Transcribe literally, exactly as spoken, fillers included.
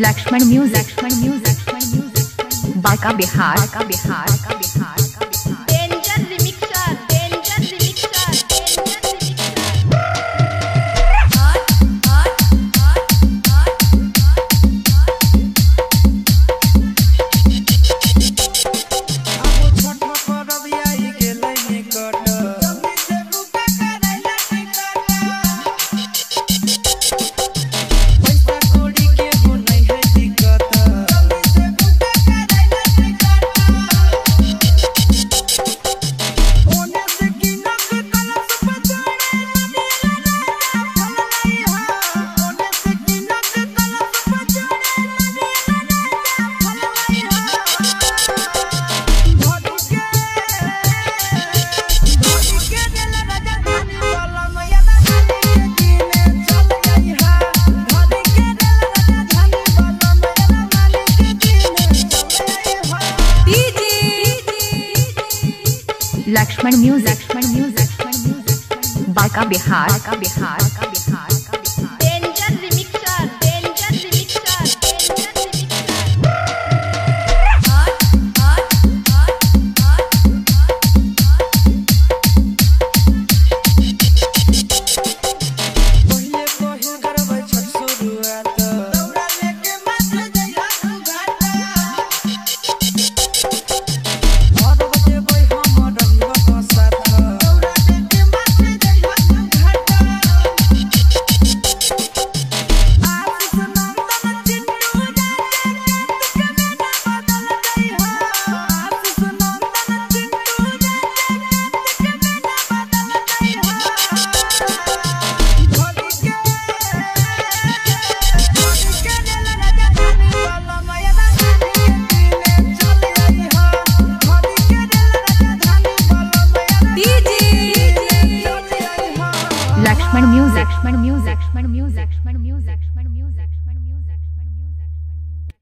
Laxman Music, Laxman Music, Baika Bihar, Baika Bihar, Baika Bihar. Laxman Music, Laxman Music, Baika Bihar, Baika Bihar, Baika Bihar. Laxman Music, Laxman Music, Laxman Music, Laxman Music.